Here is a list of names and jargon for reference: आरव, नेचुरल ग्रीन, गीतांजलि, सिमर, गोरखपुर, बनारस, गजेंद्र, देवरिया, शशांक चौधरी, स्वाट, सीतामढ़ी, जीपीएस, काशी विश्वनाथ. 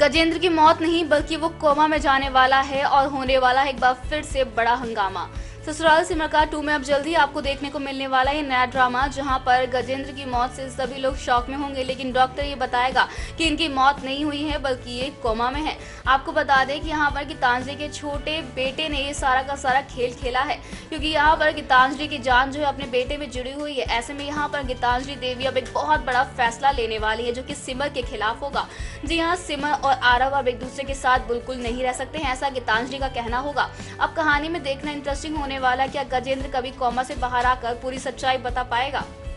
गजेंद्र की मौत नहीं बल्कि वो कोमा में जाने वाला है और होने वाला है एक बार फिर से बड़ा हंगामा। ससुराल सिमर का 2 में अब जल्दी आपको देखने को मिलने वाला है नया ड्रामा, जहां पर गजेंद्र की मौत से सभी लोग शॉक में होंगे, लेकिन डॉक्टर ये बताएगा कि इनकी मौत नहीं हुई है बल्कि ये कोमा में है। आपको बता दें कि यहां पर गीतांजलि के छोटे बेटे ने ये सारा का सारा खेल खेला है, क्योंकि यहाँ पर गीतांजलि की जान जो है अपने बेटे में जुड़ी हुई है। ऐसे में यहाँ पर गीतांजलि देवी अब एक बहुत बड़ा फैसला लेने वाली है जो कि सिमर के खिलाफ होगा। जी हाँ, सिमर और आरव अब एक दूसरे के साथ बिल्कुल नहीं रह सकते हैं, ऐसा गीतांजलि का कहना होगा। अब कहानी में देखना इंटरेस्टिंग होने वाला क्या गजेंद्र कभी कोमा से बाहर आकर पूरी सच्चाई बता पाएगा।